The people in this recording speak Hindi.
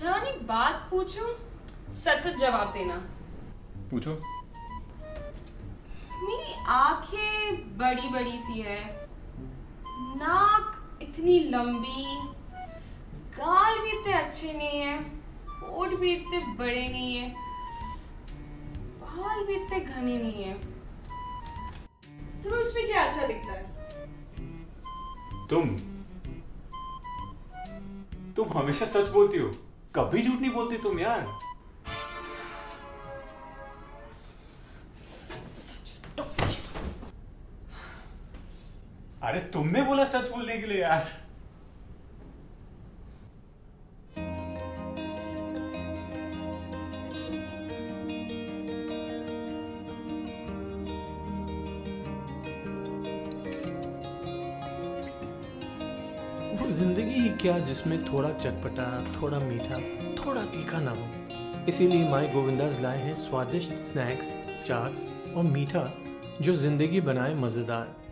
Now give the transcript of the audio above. जानी बात पूछूं, सच सच जवाब देना। पूछो। मेरी आंखें बड़ी बड़ी सी है, नाक इतनी लंबी, गाल भी इतने अच्छे नहीं है, होंठ भी इतने बड़े नहीं है, बाल भी इतने घने नहीं है, तो उसमें क्या अच्छा दिखता है? तुम हमेशा सच बोलती हो, कभी झूठ नहीं बोलती तुम यार। अरे तुमने बोला सच बोलने के लिए यार। वो जिंदगी ही क्या जिसमें थोड़ा चटपटा, थोड़ा मीठा, थोड़ा तीखा ना हो। इसीलिए माय गोविंदास लाए हैं स्वादिष्ट स्नैक्स, चाट्स और मीठा जो जिंदगी बनाए मजेदार।